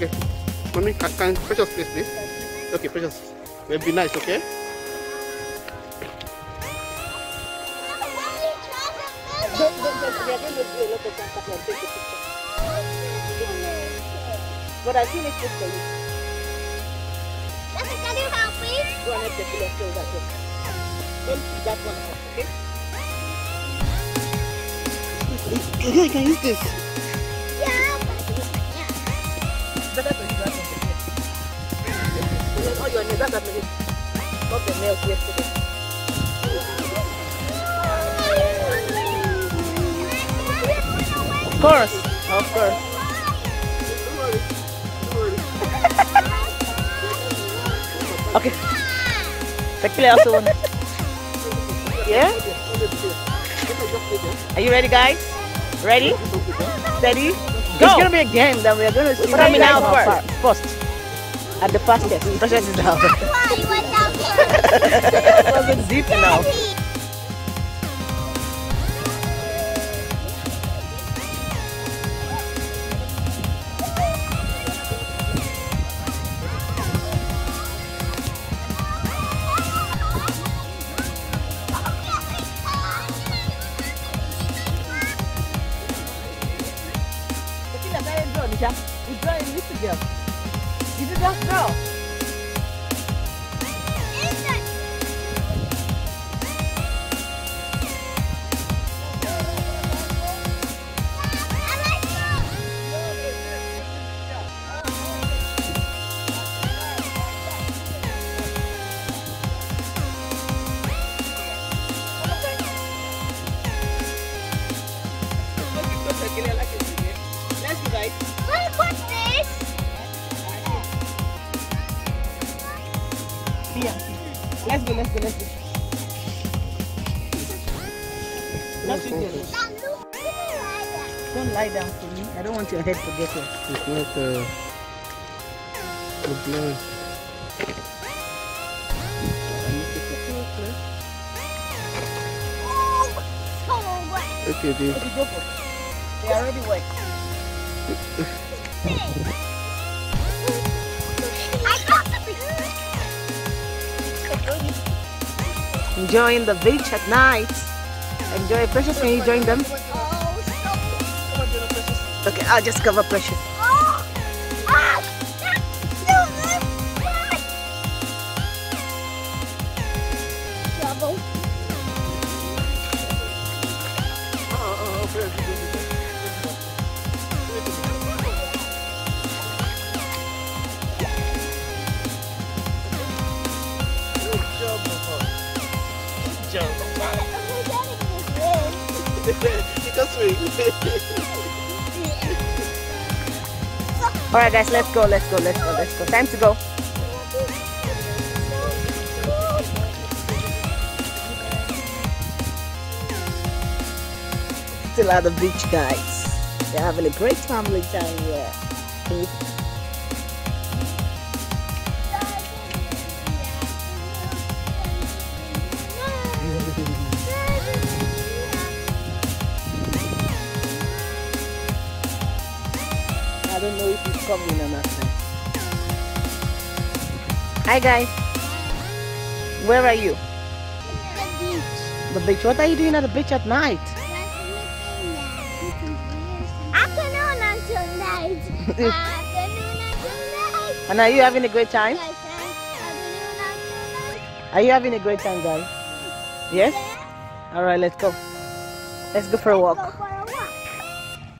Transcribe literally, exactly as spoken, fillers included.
Okay. Mommy, can, can precious please, please? Okay, precious. It'll be nice, okay? Don't, don't, don't. We are going to do a lot of time and take the picture. But I think it's good for you. Can you help me? Go and let the pillow stay over there. Don't keep that one up, okay? Okay, I can use this. Yeah, it's better to use that one. Oh, your neighbor got me. Got the milk yesterday. Of course, of course. Okay. Tequila also won. Yeah? Are you ready, guys? Ready? Steady? Go! It's gonna be a game that we are gonna see. Try me now first. At the fastest. Precious is down. It wasn't deep now. You're drawing this girl. You did that girl. Let's do that. What's this? Yeah. Let's go, let's go, let's go. Not with you. Don't lie down for me. I don't want your head to get it. It's not a... a blood. Oh, okay, dude. Okay, go for it. They already wet. I got the beach. Enjoying the beach at night. Enjoy Precious. Can you join them? Okay, I'll just cover Precious. Alright guys, let's go, let's go, let's go, let's go. Time to go. Still at the beach, guys. They're having a great family time here. Yeah. I don't know if it's coming or not. Hi guys, where are you? The beach. The beach. What are you doing at the beach at night? Afternoon until night. Afternoon until night. And are you having a great time? Yes, sir. Are you having a great time, guys? Yes. All right, let's go. Let's go for a walk.